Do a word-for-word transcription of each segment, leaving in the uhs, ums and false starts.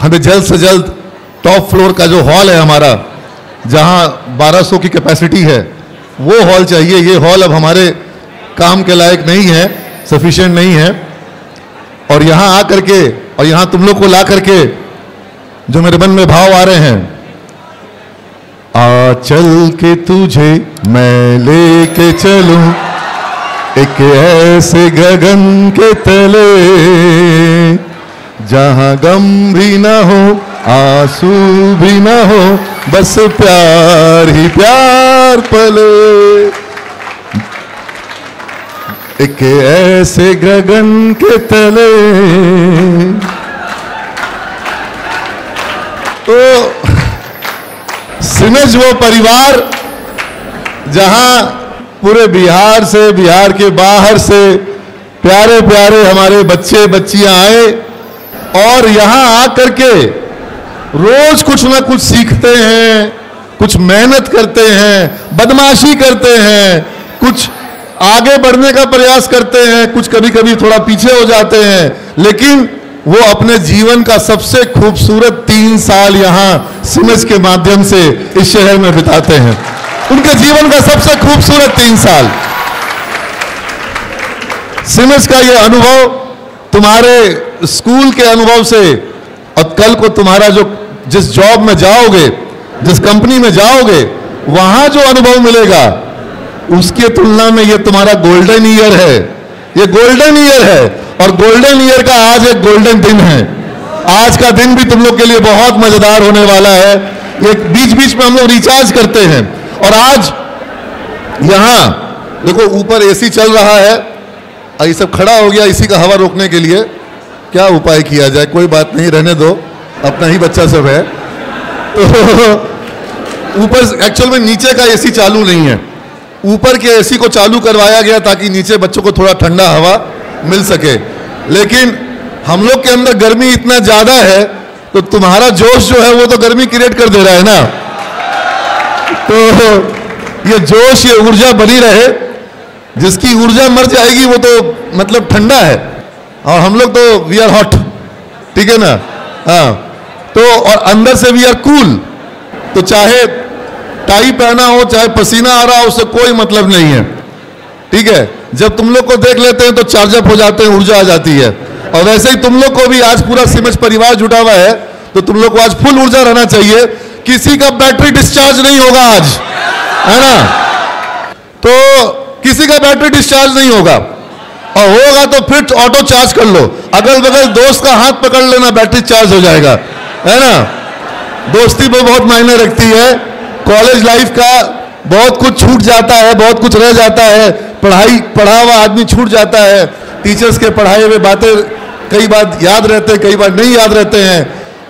हमें जल्द से जल्द टॉप फ्लोर का जो हॉल है हमारा, जहां बारह सौ की कैपेसिटी है, वो हॉल चाहिए। ये हॉल अब हमारे काम के लायक नहीं है, सफिशिएंट नहीं है। और यहाँ आ करके और यहाँ तुम लोग को ला करके जो मेरे मन में भाव आ रहे हैं, आ चल के तुझे मैं लेके चलूं एक ऐसे गगन के तले, जहां गम भी ना हो आंसू भी ना हो, बस प्यार ही प्यार पले। एक ऐसे गगन के तले। तो सिनज वो परिवार जहां पूरे बिहार से, बिहार के बाहर से प्यारे प्यारे हमारे बच्चे बच्चियां आए और यहां आकर के रोज कुछ ना कुछ सीखते हैं, कुछ मेहनत करते हैं, बदमाशी करते हैं, कुछ आगे बढ़ने का प्रयास करते हैं, कुछ कभी कभी थोड़ा पीछे हो जाते हैं, लेकिन वो अपने जीवन का सबसे खूबसूरत तीन साल यहाँ सिमज के माध्यम से इस शहर में बिताते हैं। उनके जीवन का सबसे खूबसूरत तीन साल सिमज का ये अनुभव तुम्हारे स्कूल के अनुभव से, और कल को तुम्हारा जो जिस जॉब में जाओगे, जिस कंपनी में जाओगे, वहां जो अनुभव मिलेगा उसकी तुलना में ये तुम्हारा गोल्डन ईयर है। ये गोल्डन ईयर है और गोल्डन ईयर का आज एक गोल्डन दिन है। आज का दिन भी तुम लोग के लिए बहुत मजेदार होने वाला है। ये बीच बीच में हम लोग रिचार्ज करते हैं। और आज यहां देखो ऊपर एसी चल रहा है और ये सब खड़ा हो गया इसी का हवा रोकने के लिए। क्या उपाय किया जाए, कोई बात नहीं, रहने दो, अपना ही बच्चा सब है। तो ऊपर एक्चुअल में नीचे का एसी चालू नहीं है, ऊपर के एसी को चालू करवाया गया ताकि नीचे बच्चों को थोड़ा ठंडा हवा मिल सके। लेकिन हम लोग के अंदर गर्मी इतना ज्यादा है, तो तुम्हारा जोश जो है वो तो गर्मी क्रिएट कर दे रहा है ना। तो ये जोश, ये ऊर्जा बनी रहे। जिसकी ऊर्जा मर जाएगी वो तो मतलब ठंडा है, और हम लोग तो वी आर हॉट, ठीक है ना। हाँ, तो और अंदर से वी आर कूल। तो चाहे टाई पहना हो, चाहे पसीना आ रहा हो, उससे कोई मतलब नहीं है, ठीक है। जब तुम लोग को देख लेते हैं तो चार्जअप हो जाते हैं, ऊर्जा आ जाती है। और वैसे ही तुम लोग को भी आज पूरा सिमज परिवार जुटा हुआ है, तो तुम लोग को आज फुल ऊर्जा रहना चाहिए। किसी का बैटरी डिस्चार्ज नहीं होगा आज, है ना। तो किसी का बैटरी डिस्चार्ज नहीं होगा, और होगा तो फिर ऑटो चार्ज कर लो, अगल बगल दोस्त का हाथ पकड़ लेना, बैटरी चार्ज हो जाएगा, है ना। दोस्ती पर बहुत मायने रखती है। कॉलेज लाइफ का बहुत कुछ छूट जाता है, बहुत कुछ रह जाता है। पढ़ाई पढ़ा हुआ आदमी छूट जाता है, टीचर्स के पढ़ाए हुए बातें कई बार याद रहते हैं, कई बार नहीं याद रहते हैं,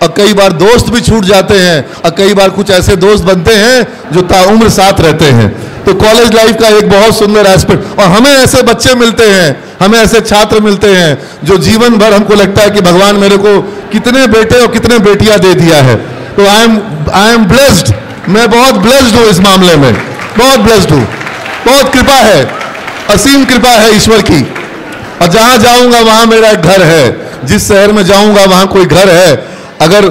और कई बार दोस्त भी छूट जाते हैं, और कई बार कुछ ऐसे दोस्त बनते हैं जो ताउम्र साथ रहते हैं। तो कॉलेज लाइफ का एक बहुत सुंदर एस्पेक्ट। और हमें ऐसे बच्चे मिलते हैं, हमें ऐसे छात्र मिलते हैं जो जीवन भर हमको लगता है कि भगवान मेरे को कितने बेटे और कितने बेटियां दे दिया है। तो I am I am blessed, मैं बहुत ब्लेस्ड हूँ इस मामले में, बहुत ब्लेस्ड हूँ। बहुत कृपा है, असीम कृपा है ईश्वर की। और जहाँ जाऊँगा वहाँ मेरा एक घर है, जिस शहर में जाऊँगा वहाँ कोई घर है। अगर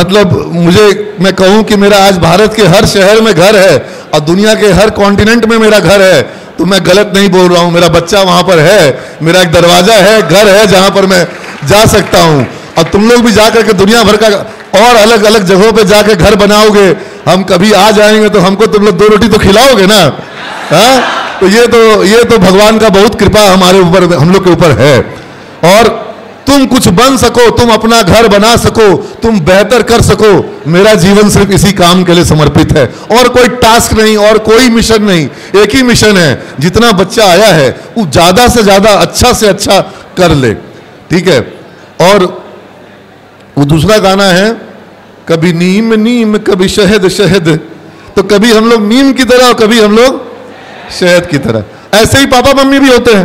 मतलब मुझे मैं कहूँ कि मेरा आज भारत के हर शहर में घर है और दुनिया के हर कॉन्टिनेंट में मेरा घर है, तो मैं गलत नहीं बोल रहा हूँ। मेरा बच्चा वहाँ पर है, मेरा एक दरवाज़ा है, घर है जहाँ पर मैं जा सकता हूँ। और तुम लोग भी जा करके दुनिया भर का और अलग अलग जगहों पे जाके घर बनाओगे। हम कभी आ जाएंगे तो हमको तुम लोग दो रोटी तो खिलाओगे ना, हाँ। तो ये तो ये तो भगवान का बहुत कृपा हमारे ऊपर, हम लोग के ऊपर है। और तुम कुछ बन सको, तुम अपना घर बना सको, तुम बेहतर कर सको। मेरा जीवन सिर्फ इसी काम के लिए समर्पित है, और कोई टास्क नहीं, और कोई मिशन नहीं। एक ही मिशन है, जितना बच्चा आया है वो ज्यादा से ज्यादा अच्छा से अच्छा कर ले, ठीक है। और वो दूसरा गाना है, कभी नीम नीम कभी शहद शहद, तो कभी हम लोग नीम की तरह और कभी हम लोग शहद की तरह। ऐसे ही पापा मम्मी भी होते हैं।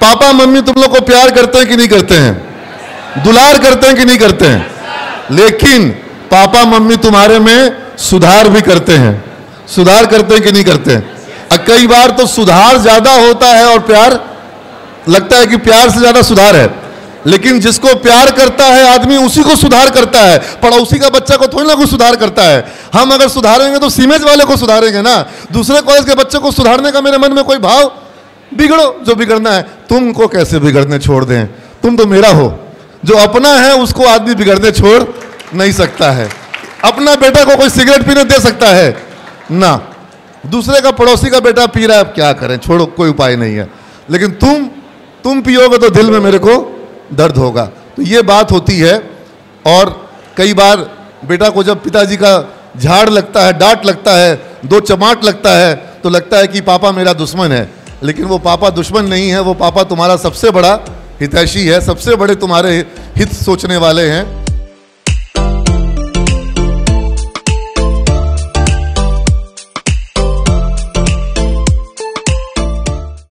पापा मम्मी तुम लोग को प्यार करते हैं कि नहीं करते हैं, दुलार करते हैं कि नहीं करते हैं, लेकिन पापा मम्मी तुम्हारे में सुधार भी करते हैं। सुधार करते हैं कि नहीं करते हैं। कई बार तो सुधार ज्यादा होता है और प्यार लगता है कि प्यार से ज्यादा सुधार है। लेकिन जिसको प्यार करता है आदमी उसी को सुधार करता है, पड़ोसी का बच्चा को थोड़ी ना कुछ सुधार करता है। हम अगर सुधारेंगे तो सीमेज वाले को सुधारेंगे ना, दूसरे कॉलेज के बच्चे को सुधारने का मेरे मन में कोई भाव। बिगड़ो जो बिगड़ना है, तुमको कैसे बिगड़ने छोड़ दें, तुम तो मेरा हो। जो अपना है उसको आदमी बिगड़ने छोड़ नहीं सकता है। अपना बेटा को कोई सिगरेट पीने दे सकता है ना, दूसरे का पड़ोसी का बेटा पी रहा है, अब क्या करें, छोड़ो, कोई उपाय नहीं है। लेकिन तुम तुम पियोगे तो दिल में मेरे को दर्द होगा। तो ये बात होती है। और कई बार बेटा को जब पिताजी का झाड़ लगता है, डांट लगता है, दो चमाट लगता है, तो लगता है कि पापा मेरा दुश्मन है। लेकिन वो पापा दुश्मन नहीं है, वो पापा तुम्हारा सबसे बड़ा हितैषी है, सबसे बड़े तुम्हारे हित सोचने वाले हैं।